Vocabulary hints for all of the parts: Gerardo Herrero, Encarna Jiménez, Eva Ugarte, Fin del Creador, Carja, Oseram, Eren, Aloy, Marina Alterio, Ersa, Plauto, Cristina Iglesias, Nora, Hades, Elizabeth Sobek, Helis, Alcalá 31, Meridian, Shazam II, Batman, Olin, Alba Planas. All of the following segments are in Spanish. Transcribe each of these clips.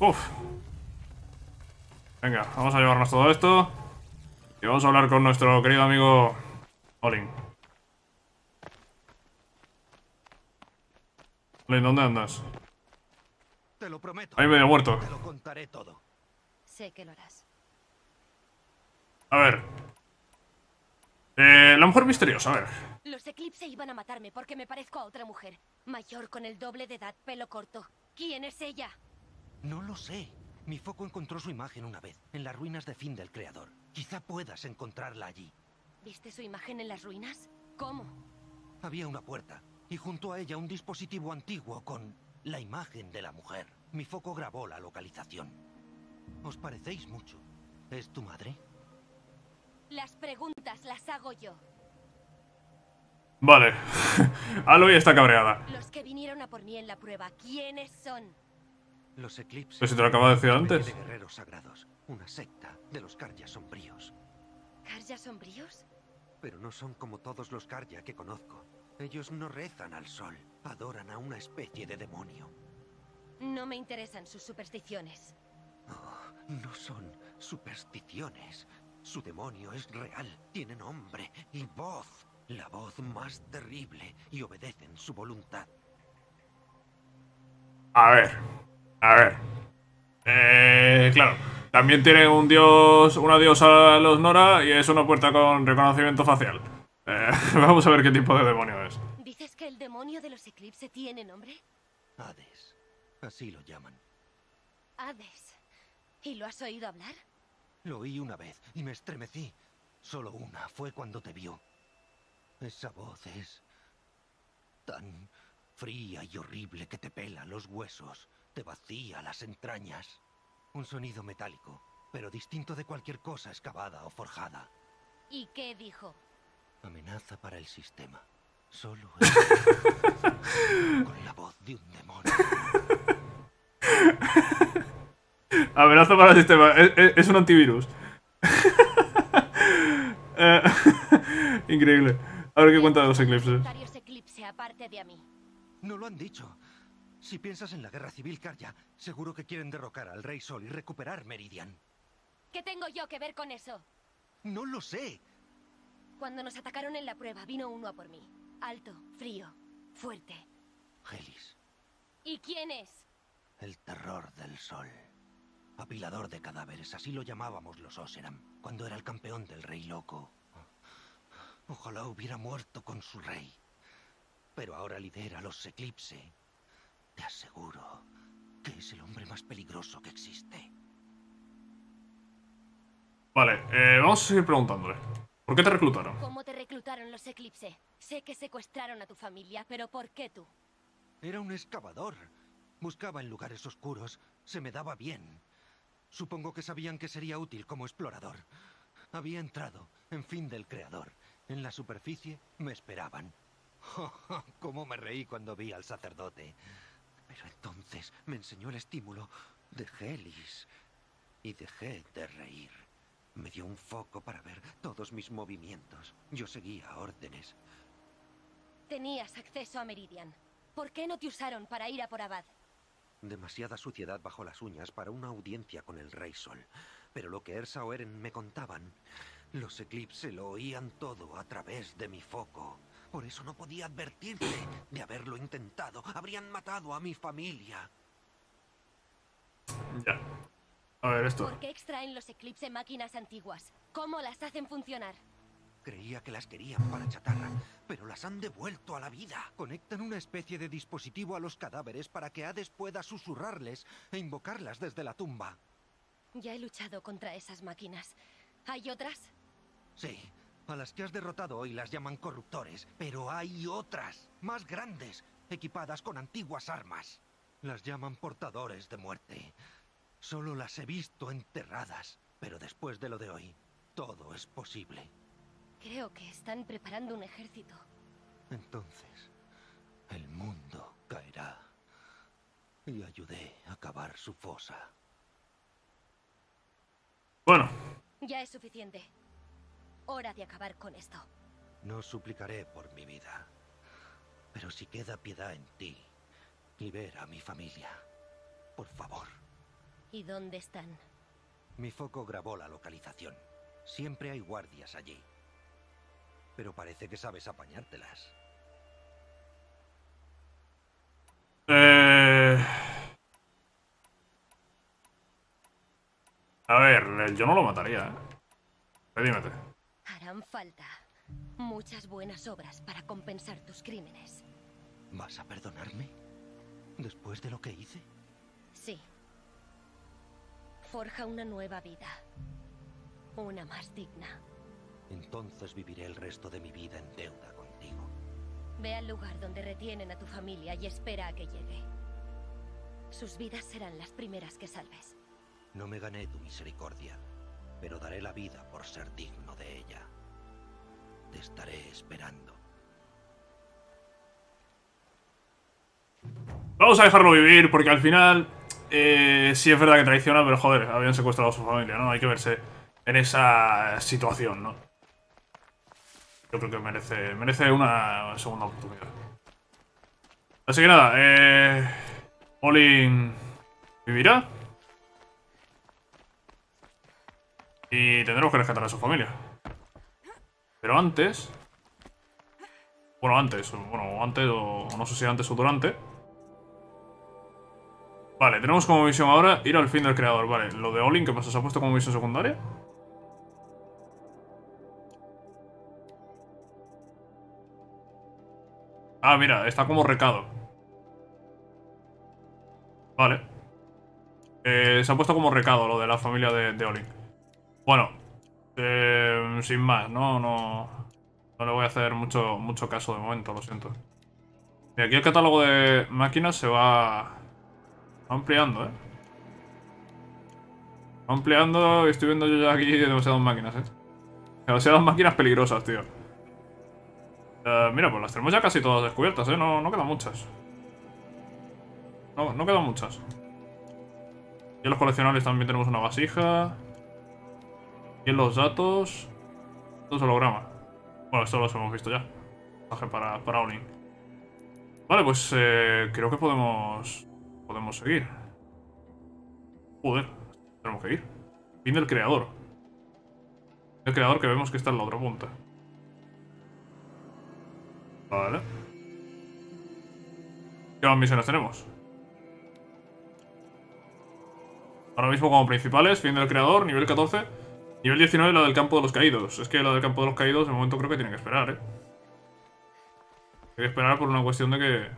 Uf. Venga, vamos a llevarnos todo esto y vamos a hablar con nuestro querido amigo Olin. Olin, ¿dónde andas? Te lo prometo. Ahí me he muerto. Te lo contaré todo. Sé que lo harás. A ver. La mujer misteriosa, a ver. Los eclipse iban a matarme porque me parezco a otra mujer. Mayor, con el doble de edad, pelo corto. ¿Quién es ella? No lo sé. Mi foco encontró su imagen una vez, en las ruinas de Fin del Creador. Quizá puedas encontrarla allí. ¿Viste su imagen en las ruinas? ¿Cómo? Había una puerta, y junto a ella un dispositivo antiguo con la imagen de la mujer. Mi foco grabó la localización. Os parecéis mucho. ¿Es tu madre? Las preguntas las hago yo. Vale. Aloy está cabreada. Los que vinieron a por mí en la prueba, ¿quiénes son? Los eclipses. Pero si te lo acabo de decir antes. De guerreros sagrados, una secta de los Carja sombríos. ¿Carja sombríos? Pero no son como todos los Carja que conozco. Ellos no rezan al sol, adoran a una especie de demonio. No me interesan sus supersticiones. Oh, no son supersticiones. Su demonio es real, tiene nombre y voz. La voz más terrible, y obedecen su voluntad. A ver. A ver. Claro. También tiene un dios, una diosa los Nora, y es una puerta con reconocimiento facial. Vamos a ver qué tipo de demonio es. ¿Dices que el demonio de los eclipses tiene nombre? Hades. Así lo llaman. Hades. ¿Y lo has oído hablar? Lo oí una vez y me estremecí. Solo una, fue cuando te vio. Esa voz es tan fría y horrible que te pela los huesos. Te vacía las entrañas. Un sonido metálico, pero distinto de cualquier cosa excavada o forjada. ¿Y qué dijo? Amenaza para el sistema. Solo el... con la voz de un demonio. Amenaza para el sistema. Es un antivirus. Increíble. A ver qué cuenta de los eclipses. No lo han dicho. Si piensas en la guerra civil Carja, seguro que quieren derrocar al Rey Sol y recuperar Meridian. ¿Qué tengo yo que ver con eso? No lo sé. Cuando nos atacaron en la prueba, vino uno a por mí. Alto, frío, fuerte. Helis. ¿Y quién es? El terror del sol. Apilador de cadáveres, así lo llamábamos los Oseram, cuando era el campeón del Rey Loco. Ojalá hubiera muerto con su rey. Pero ahora lidera los eclipse. Te aseguro que es el hombre más peligroso que existe. Vale, vamos a seguir preguntándole. ¿Por qué te reclutaron? ¿Cómo te reclutaron los eclipse? Sé que secuestraron a tu familia, pero ¿por qué tú? Era un excavador. Buscaba en lugares oscuros. Se me daba bien. Supongo que sabían que sería útil como explorador. Había entrado en Fin del Creador. En la superficie me esperaban. Cómo me reí cuando vi al sacerdote. Pero entonces me enseñó el estímulo de Helis y dejé de reír. Me dio un foco para ver todos mis movimientos. Yo seguía órdenes. Tenías acceso a Meridian. ¿Por qué no te usaron para ir a por Abad? Demasiada suciedad bajo las uñas para una audiencia con el Rey Sol. Pero lo que Ersa o Eren me contaban, los eclipse lo oían todo a través de mi foco. Por eso no podía advertirte. De haberlo intentado, habrían matado a mi familia. Ya. A ver esto. ¿Por qué extraen los eclipse máquinas antiguas? ¿Cómo las hacen funcionar? Creía que las querían para chatarra, pero las han devuelto a la vida. Conectan una especie de dispositivo a los cadáveres para que Hades pueda susurrarles e invocarlas desde la tumba. Ya he luchado contra esas máquinas. ¿Hay otras? Sí. A las que has derrotado hoy las llaman corruptores, pero hay otras, más grandes, equipadas con antiguas armas. Las llaman portadores de muerte. Solo las he visto enterradas, pero después de lo de hoy, todo es posible. Creo que están preparando un ejército. Entonces, el mundo caerá. Y ayudé a cavar su fosa. Bueno. Ya es suficiente. Hora de acabar con esto. No suplicaré por mi vida, pero si queda piedad en ti, libera a mi familia, por favor. ¿Y dónde están? Mi foco grabó la localización. Siempre hay guardias allí. Pero parece que sabes apañártelas. A ver, yo no lo mataría, ¿eh? Dímete. Harán falta muchas buenas obras para compensar tus crímenes. ¿Vas a perdonarme? ¿Después de lo que hice? Sí. Forja una nueva vida. Una más digna. Entonces viviré el resto de mi vida en deuda contigo. Ve al lugar donde retienen a tu familia y espera a que llegue. Sus vidas serán las primeras que salves. No me gané tu misericordia, pero daré la vida por ser digno de ella. Te estaré esperando. Vamos a dejarlo vivir, porque al final sí es verdad que traiciona, pero joder, habían secuestrado a su familia, ¿no? Hay que verse en esa situación, ¿no? Yo creo que merece una segunda oportunidad. Así que nada, Olin vivirá. Y tendremos que rescatar a su familia. Pero antes... Bueno, antes o no sé si antes o durante. Vale, tenemos como misión ahora ir al fin del creador. Vale, lo de Olin, ¿qué pasa? ¿Se ha puesto como misión secundaria? Ah, mira, está como recado. Vale. Se ha puesto como recado lo de la familia de Olin. Bueno, sin más, no le voy a hacer mucho caso de momento, lo siento. Y aquí el catálogo de máquinas se va ampliando, ¿eh? Va ampliando y estoy viendo yo ya aquí demasiadas máquinas, ¿eh? Demasiadas máquinas peligrosas, tío. Mira, pues las tenemos ya casi todas descubiertas, ¿eh? No quedan muchas. No quedan muchas. Y en los coleccionables también tenemos una vasija... Y en los datos... Dos hologramas. Bueno, esto los hemos visto ya. Pasaje para Olin. Vale, pues creo que podemos seguir. Joder, tenemos que ir. Fin del creador. El creador que vemos que está en la otra punta. Vale. ¿Qué más misiones tenemos? Ahora mismo como principales, fin del creador, nivel 14... Nivel 19, la del campo de los caídos. Es que la del campo de los caídos, de momento creo que tiene que esperar, ¿eh? Hay que esperar por una cuestión de que...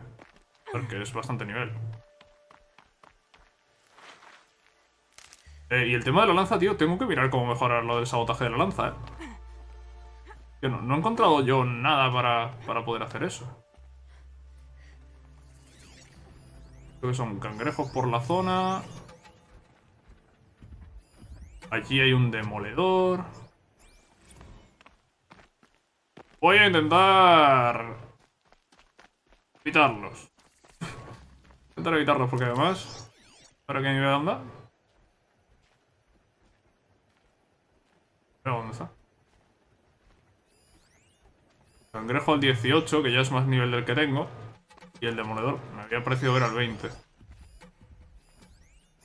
Porque es bastante nivel. Y el tema de la lanza, tío, tengo que mirar cómo mejorar lo del sabotaje de la lanza, ¿eh? Yo no he encontrado yo nada para poder hacer eso. Creo que son cangrejos por la zona... Aquí hay un demoledor. Voy a intentar... evitarlos. Intentar evitarlos porque además... ¿Para qué nivel anda? Mira dónde está. Cangrejo al 18, que ya es más nivel del que tengo. Y el demoledor. Me había parecido ver al 20.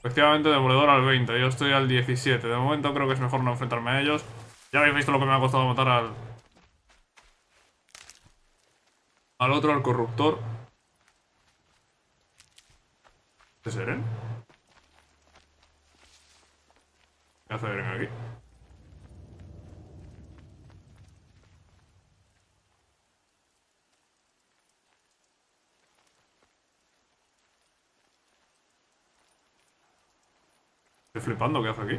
Efectivamente, demoledor al 20, yo estoy al 17. De momento creo que es mejor no enfrentarme a ellos. Ya habéis visto lo que me ha costado matar al otro, al corruptor. ¿Qué es Eren? ¿Qué hace Eren aquí? Estoy flipando, ¿qué hace aquí?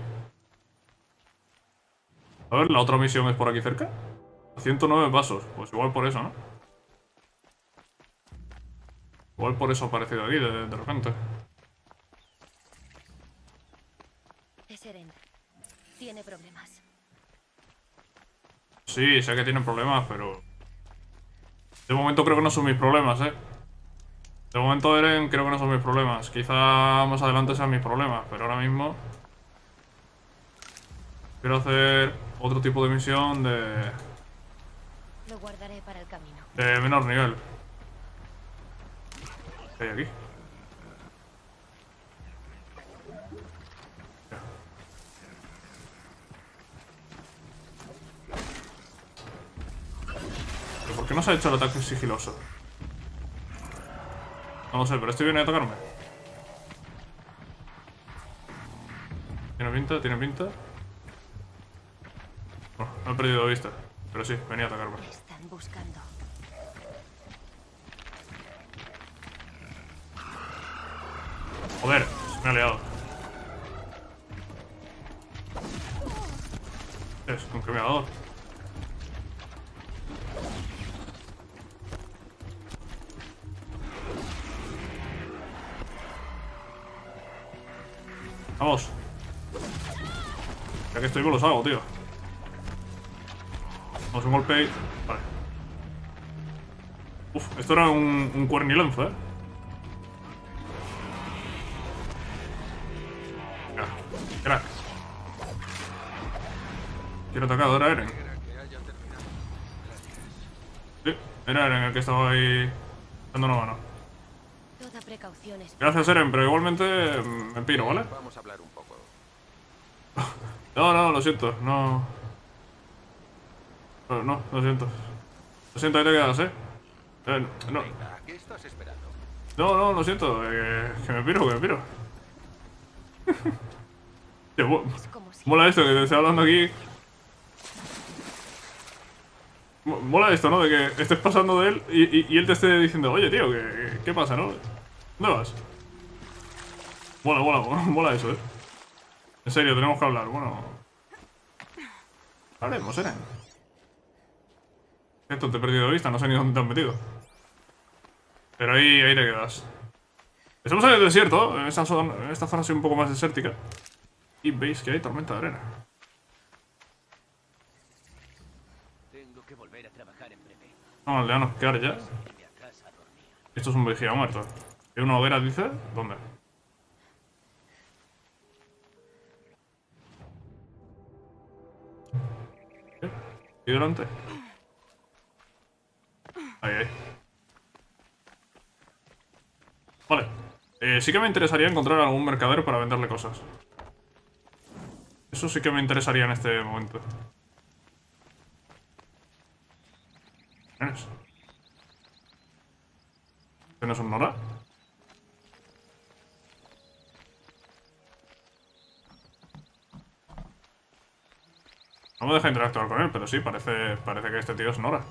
A ver, la otra misión es por aquí cerca. A 109 pasos, pues igual por eso, ¿no? Igual por eso ha aparecido aquí de repente. Es Eren. Tiene problemas. Sí, sé que tiene problemas, pero... De momento creo que no son mis problemas, ¿eh? De momento, Eren, creo que no son mis problemas. Quizá más adelante sean mis problemas, pero ahora mismo... Quiero hacer otro tipo de misión de... Lo guardaré para el camino. De menor nivel. ¿Qué hay aquí? qué nos ha hecho el ataque sigiloso? No lo sé, pero este viene a atacarme. Tiene pinta, tiene pinta. Bueno, no he perdido vista. Pero sí, venía a atacarme. Están buscando. Joder, me ha liado. Es con que me ha dado. Vamos. Ya que estoy con los hago, tío. Vamos, un golpe y... Vale. Uf, esto era un cuernilenzo, ¿eh? Crack. Quiero atacar ahora a Eren. Sí, era Eren el que estaba ahí dando una mano. Gracias, Eren, pero igualmente me piro, ¿vale? Vamos a hablar un poco. No, lo siento, no. No, lo siento. Lo siento, ahí te quedas, ¿eh? No. No, lo siento, que me piro, que me piro. Tío, mola esto que te estoy hablando aquí. Mola esto, ¿no? De que estés pasando de él y él te esté diciendo, oye, tío, ¿qué pasa, no? ¿Dónde vas? Mola eso, ¿eh? En serio, tenemos que hablar, bueno. Hablemos, ¿eh? Esto te he perdido de vista, no sé ni dónde te han metido. Pero ahí te quedas. Estamos en el desierto, en esta zona así un poco más desértica. Y veis que hay tormenta de arena. Tengo que volver a trabajar en breve. No, aldeanos, Carja. Esto es un vigía muerto. ¿Hay una hoguera, dice? ¿Dónde? ¿Y delante? Ahí. Vale. Sí que me interesaría encontrar algún mercader para venderle cosas. Eso sí que me interesaría en este momento. ¿Este no es un Nora? No me deja interactuar con él, pero sí, parece que este tío es Nora.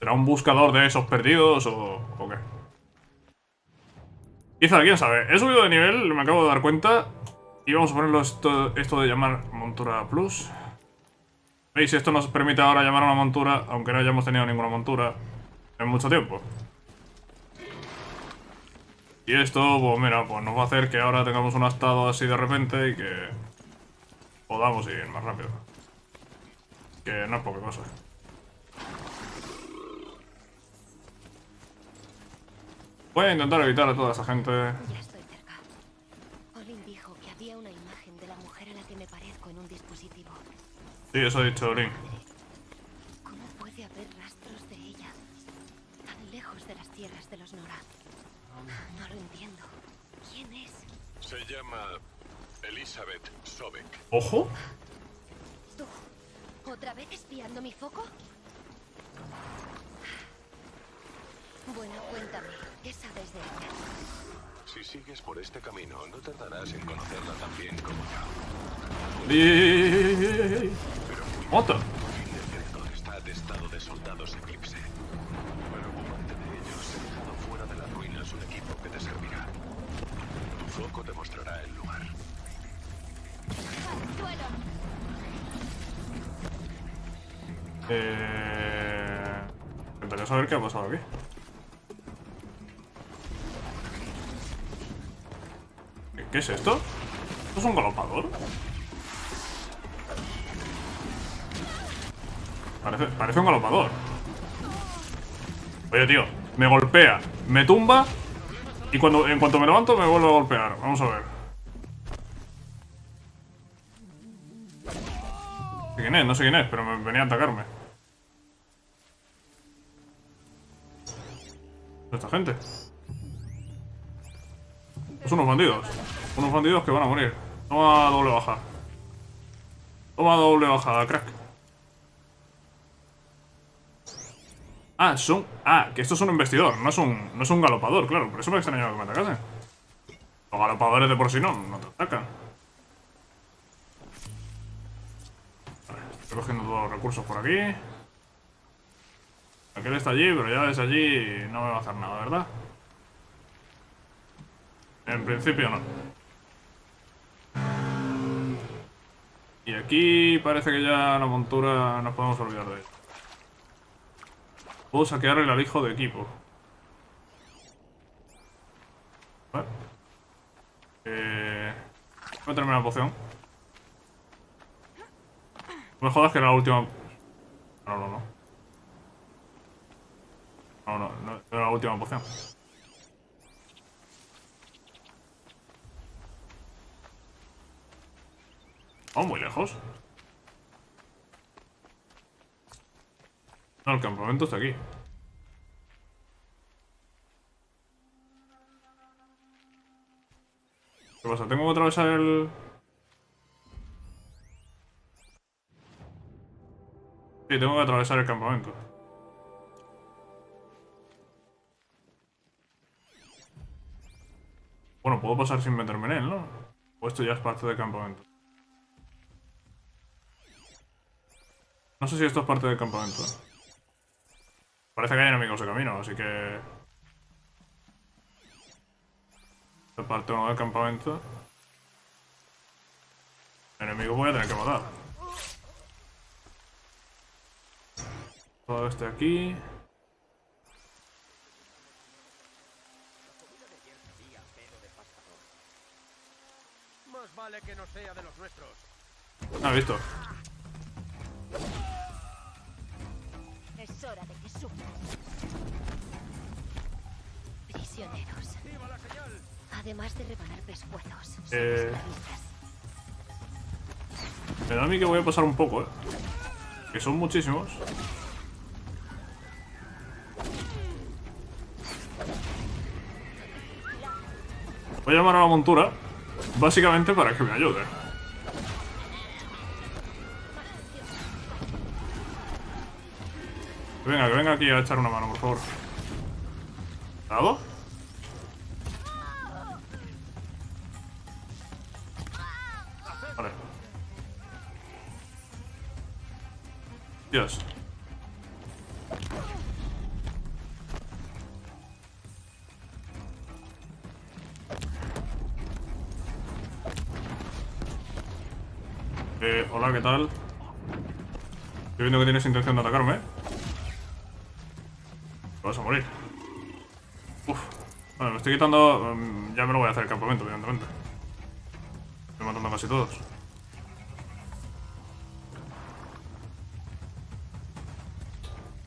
¿Será un buscador de esos perdidos o qué? Quizá, quién sabe. He subido de nivel, me acabo de dar cuenta. Y vamos a ponerlo esto de llamar montura plus. ¿Veis? Esto nos permite ahora llamar a una montura, aunque no hayamos tenido ninguna montura en mucho tiempo. Y esto, pues mira, pues nos va a hacer que ahora tengamos un astado así de repente y que podamos ir más rápido. Que no es poca cosa. Voy a intentar evitar a toda esa gente. Sí, eso ha dicho Olin. ¿Cómo puede haber rastros de ella tan lejos de las tierras de los Nora? No lo entiendo. ¿Quién es? Se llama Elizabeth Sobek. Ojo. ¿Tú otra vez espiando mi foco? Bueno, cuéntame, ¿qué sabes de ella? Si sigues por este camino, no tardarás en conocerla tan bien como yo. ¡Mota! Fin del Creador está atestado de soldados eclipse. Pero ocupante de ellos, he dejado fuera de las ruinas un equipo que te servirá. Tu foco te mostrará el lugar. Intentaré saber qué ha pasado aquí. ¿Qué es esto? ¿Esto es un galopador? Parece un galopador. Oye, tío, me golpea, me tumba y en cuanto me levanto me vuelve a golpear. Vamos a ver. No sé quién es, pero venía a atacarme. ¿Esta gente? Pues unos bandidos. Unos bandidos que van a morir. Toma doble baja. Toma doble bajada, crack. Ah, son... Ah, que esto es un embestidor, no es un galopador, claro. Por eso me extrañaba que me atacase. Los galopadores de por sí no te atacan. Vale, estoy cogiendo todos los recursos por aquí. Aquel está allí, pero ya desde allí no me va a hacer nada, ¿verdad? En principio no. Y aquí parece que ya la montura nos podemos olvidar de ella. Puedo saquear el alijo de equipo. Vale. Voy a terminar la poción. No me jodas que era la última... No, era la última poción. Oh, muy lejos. No, el campamento está aquí. ¿Qué pasa? ¿Tengo que atravesar el...? Sí, tengo que atravesar el campamento. Bueno, puedo pasar sin meterme en él, ¿no? O esto ya es parte del campamento. No sé si esto es parte del campamento. Parece que hay enemigos de camino, así que... Esto es parte 1 del campamento. Enemigos voy a tener que matar. Todo este aquí. Más vale que no sea de los nuestros. Ah, visto. Es hora de que sufran. Prisioneros. Además de rebanar pescuezos. Me da a mí que voy a pasar un poco, que son muchísimos. Voy a llamar a la montura, básicamente para que me ayude. Venga, que venga aquí a echar una mano, por favor. ¿Dado? Vale. Dios. Hola, ¿qué tal? Estoy viendo que tienes intención de atacarme, Vas a morir. Uf. Bueno, me estoy quitando... Ya me lo voy a hacer el campamento, evidentemente. Estoy matando a casi todos.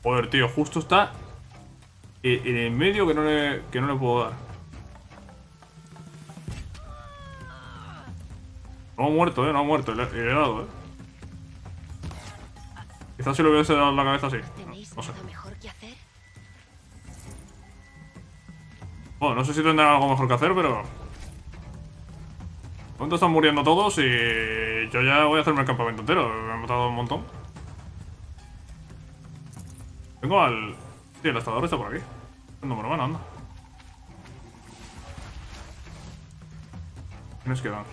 Joder, tío, justo está en el medio que no le puedo dar. No ha muerto, no ha muerto. Le he dado, Quizás si le hubiese dado la cabeza así. No sé. Bueno, no sé si tendrán algo mejor que hacer, pero... Pronto están muriendo todos y... Yo ya voy a hacerme el campamento entero. Me han matado un montón. Tengo al... Sí, el astador está por aquí. No, por mano, anda. ¿Quiénes quedan?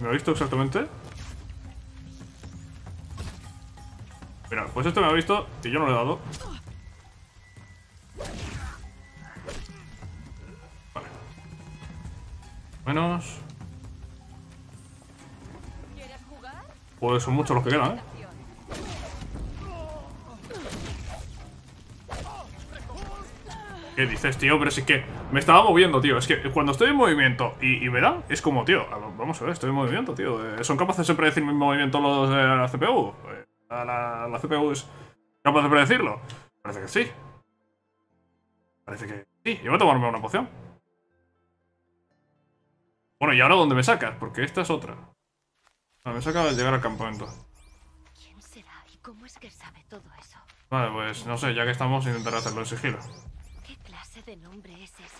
¿Me ha visto exactamente? Mira, pues esto me ha visto y yo no le he dado. Vale. Menos. Pues son muchos los que quedan, ¿Qué dices, tío? Pero si es que me estaba moviendo, tío. Es que cuando estoy en movimiento y me dan, es como, tío, vamos a ver, estoy en movimiento, tío. ¿Son capaces de predecir mis movimientos los de la CPU? La CPU es capaz de predecirlo. Parece que sí. Y voy a tomarme una poción. Bueno, ¿y ahora dónde me sacas? Porque esta es otra. No, me saca al llegar al campamento. ¿Quién será y cómo es que sabe todo eso? Vale, pues no sé, ya que estamos, intentaré hacerlo en sigilo. ¿Qué clase de nombre es ese?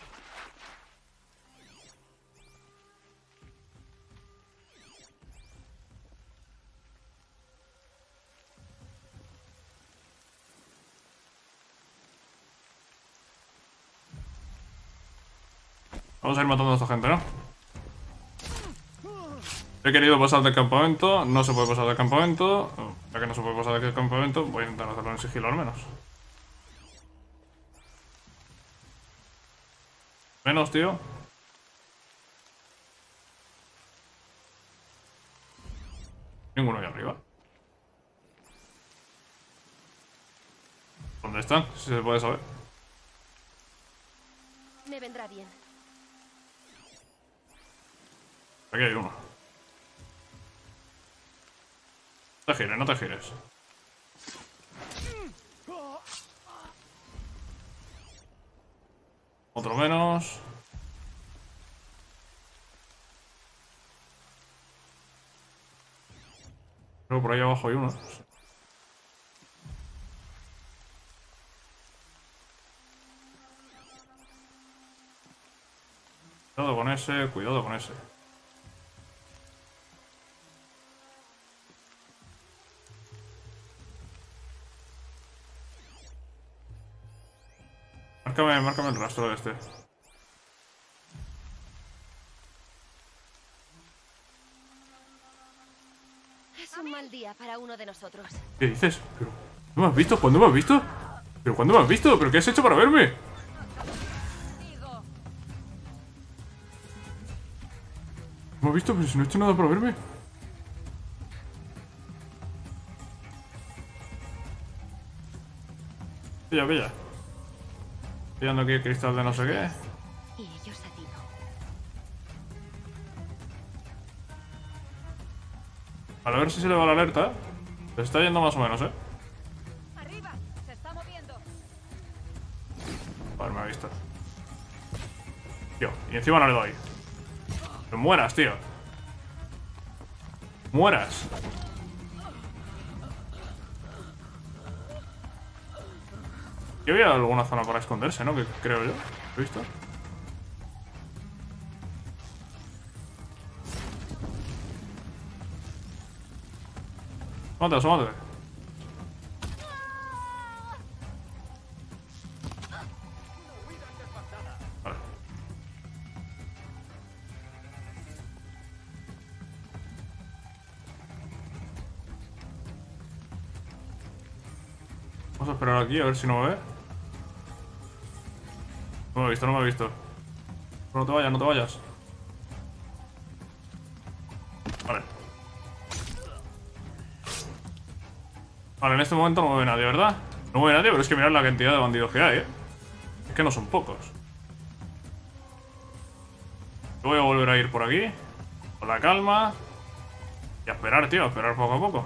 Vamos a ir matando a esta gente, ¿no? He querido pasar del campamento. No se puede pasar del campamento. Ya que no se puede pasar del campamento, voy a intentar hacerlo en sigilo al menos. Menos, tío. Ninguno ahí arriba. ¿Dónde están? Si se puede saber. Me vendrá bien. Aquí hay uno. No te gires, no te gires. Otro menos. Creo que por ahí abajo hay uno. Cuidado con ese, cuidado con ese. Márcame el rastro de este. Es un mal día para uno de nosotros. ¿Qué dices? ¿Pero no me has visto? ¿Cuándo me has visto? ¿Pero cuándo me has visto? ¿Pero qué has hecho para verme? ¿Me has visto? Pero si no he hecho nada para verme. Pilla, pilla. Pillando aquí el cristal de no sé qué. Y ellos a ti no. A ver si se le va la alerta. Se está yendo más o menos, eh. Arriba, se está moviendo. Vale, me ha visto. Tío, y encima no le doy. Pero mueras, tío. Mueras. Que había alguna zona para esconderse, ¿no? Que creo yo. ¿Lo he visto? Asómate, asómate. Vale. Vamos a esperar aquí a ver si no me ve. No me ha visto, no me ha visto. No te vayas, no te vayas. Vale. Vale, en este momento no mueve nadie, ¿verdad? No mueve nadie, pero es que mirad la cantidad de bandidos que hay, ¿eh? Es que no son pocos. Yo voy a volver a ir por aquí. Con la calma. Y a esperar, tío, a esperar poco a poco.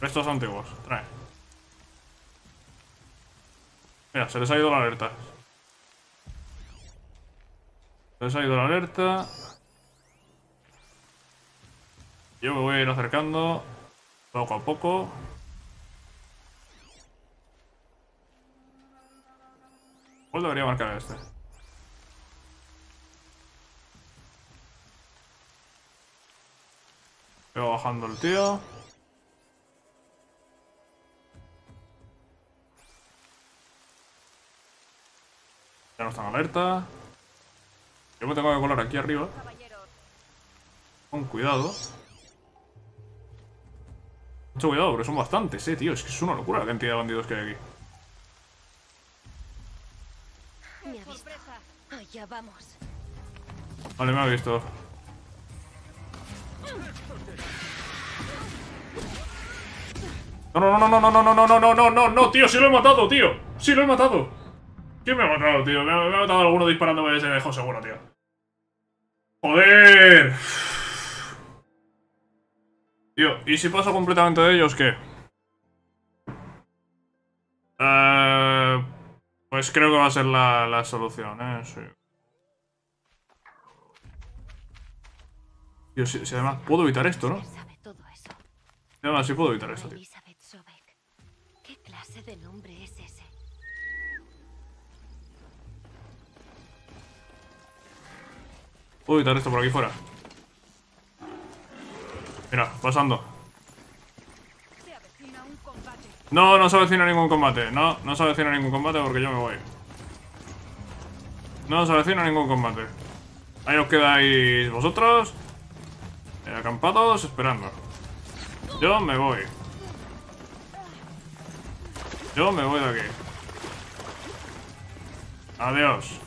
Restos antiguos, trae. Mira, se les ha ido la alerta. Les ha ido la alerta. Yo me voy a ir acercando poco a poco. ¿Cuál debería marcar este? Veo bajando el tío. Ya no están alerta. Yo me tengo que colar aquí arriba. Con cuidado. Mucho cuidado, porque son bastantes, tío. Es que es una locura la cantidad de bandidos que hay aquí. Me ha visto. Oh, ya vamos. Vale, me ha visto. No, no, no, no, no, no, no, no, no, no, no, no, tío, sí lo he matado, tío. Sí lo he matado. ¿Quién me ha matado, tío? Me ha matado alguno disparándome ese viejo seguro, tío. ¡Joder! Tío, ¿y si paso completamente de ellos, qué? Pues creo que va a ser la solución, ¿eh? Sí. Tío, si además puedo evitar esto, ¿no? Además, sí puedo evitar esto, tío. Elizabeth Sobek. ¿Qué clase de nombre es ese? Puedo evitar esto por aquí fuera. Mira, pasando. No, no se avecina ningún combate. No, no se avecina ningún combate porque yo me voy. No se avecina ningún combate. Ahí os quedáis vosotros, acampados, esperando. Yo me voy. Yo me voy de aquí. Adiós.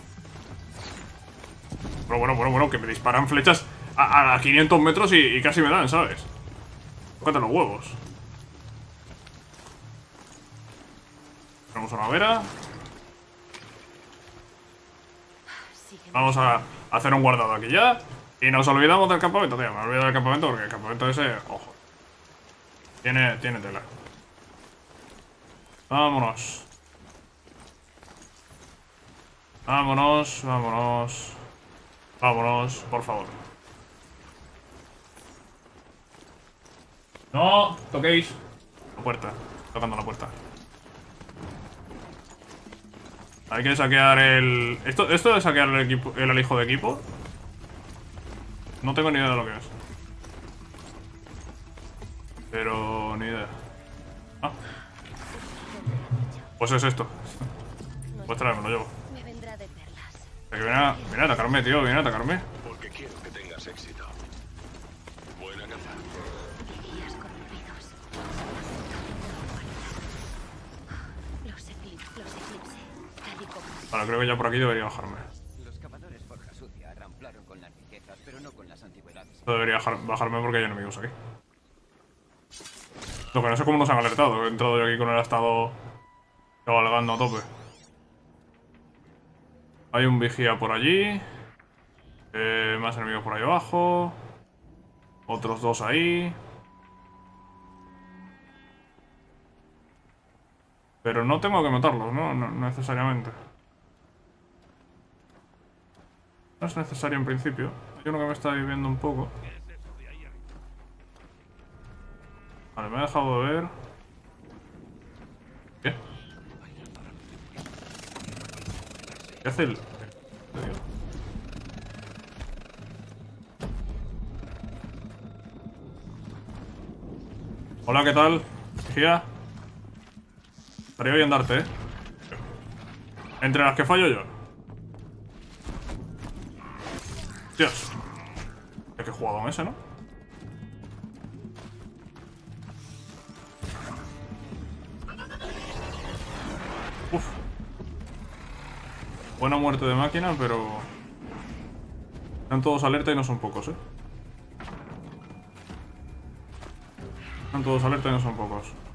Pero bueno, que me disparan flechas a 500 metros y casi me dan, ¿sabes? Cuentan los huevos. Tenemos una hoguera. Vamos a hacer un guardado aquí ya. Y nos olvidamos del campamento, tío. Me olvido del campamento porque el campamento ese, ojo, tiene tela. Vámonos. Vámonos, vámonos. Vámonos, por favor. No toquéis la puerta. Tocando la puerta. Hay que saquear el... ¿Esto de saquear el equipo, el alijo de equipo? No tengo ni idea de lo que es. Pero... ni idea. Ah. Pues es esto. Pues traerme, lo llevo. Viene a atacarme, tío. Viene a atacarme. Porque quiero que tengas éxito. Buena caza. Vale, creo que ya por aquí debería bajarme. No debería bajarme porque hay enemigos aquí. Lo que no sé cómo nos han alertado. He entrado yo aquí con el estado cabalgando a tope. Hay un vigía por allí. Más enemigos por ahí abajo. Otros dos ahí. Pero no tengo que matarlos, ¿no? No necesariamente. No es necesario en principio. Yo creo que me está viviendo un poco. Vale, me ha dejado de ver. ¿Qué? ¿Qué hace el...? Hola, ¿qué tal? Gia. Estaría bien darte, ¿eh? Entre las que fallo yo. Dios. Es que he jugado con ese, ¿no? Uf. Buena muerte de máquina, pero... están todos alerta y no son pocos, ¿eh? Están todos alerta y no son pocos.